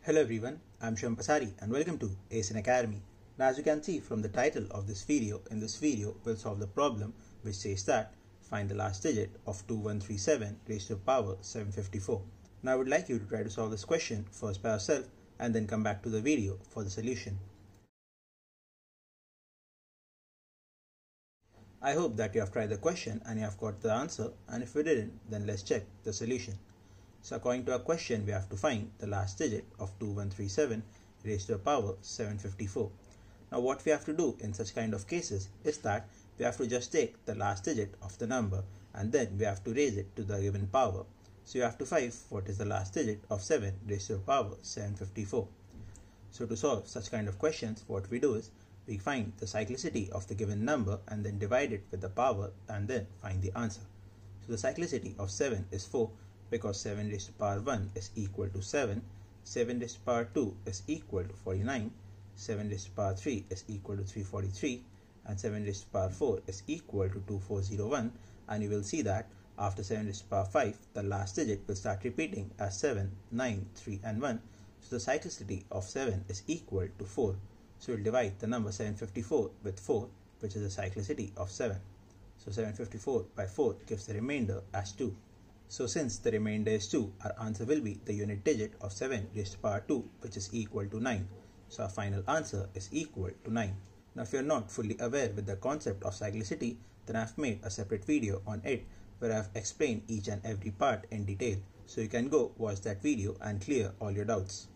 Hello everyone, I'm Shivam Pasari and welcome to Ace In Academy. Now as you can see from the title of this video, in this video we'll solve the problem which says that find the last digit of 2137 raised to the power 754. Now I would like you to try to solve this question first by yourself and then come back to the video for the solution. I hope that you have tried the question and you have got the answer, and if you didn't, then let's check the solution. So according to our question, we have to find the last digit of 2137 raised to the power 754. Now what we have to do in such kind of cases is that we have to just take the last digit of the number and then we have to raise it to the given power. So you have to find what is the last digit of 7 raised to the power 754. So to solve such kind of questions, what we do is we find the cyclicity of the given number and then divide it with the power and then find the answer. So the cyclicity of 7 is 4, because 7 raised to the power 1 is equal to 7, 7 raised to the power 2 is equal to 49, 7 raised to the power 3 is equal to 343, and 7 raised to the power 4 is equal to 2401, and you will see that after 7 raised to the power 5, the last digit will start repeating as 7, 9, 3 and 1, so the cyclicity of 7 is equal to 4. So we will divide the number 754 with 4, which is the cyclicity of 7. So 754 by 4 gives the remainder as 2. So since the remainder is 2, our answer will be the unit digit of 7 raised to the power 2, which is equal to 9. So our final answer is equal to 9. Now if you are not fully aware with the concept of cyclicity, then I have made a separate video on it where I have explained each and every part in detail. So you can go watch that video and clear all your doubts.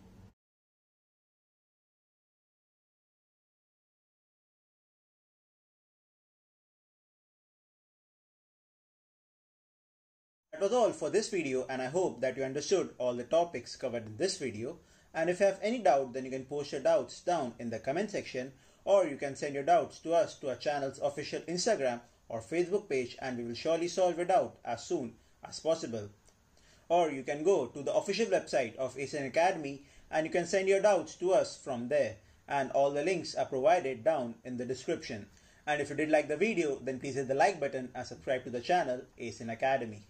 That was all for this video, and I hope that you understood all the topics covered in this video, and if you have any doubt then you can post your doubts down in the comment section, or you can send your doubts to us to our channel's official Instagram or Facebook page, and we will surely solve your doubt as soon as possible. Or you can go to the official website of Ace In Academy and you can send your doubts to us from there, and all the links are provided down in the description. And if you did like the video, then please hit the like button and subscribe to the channel Ace In Academy.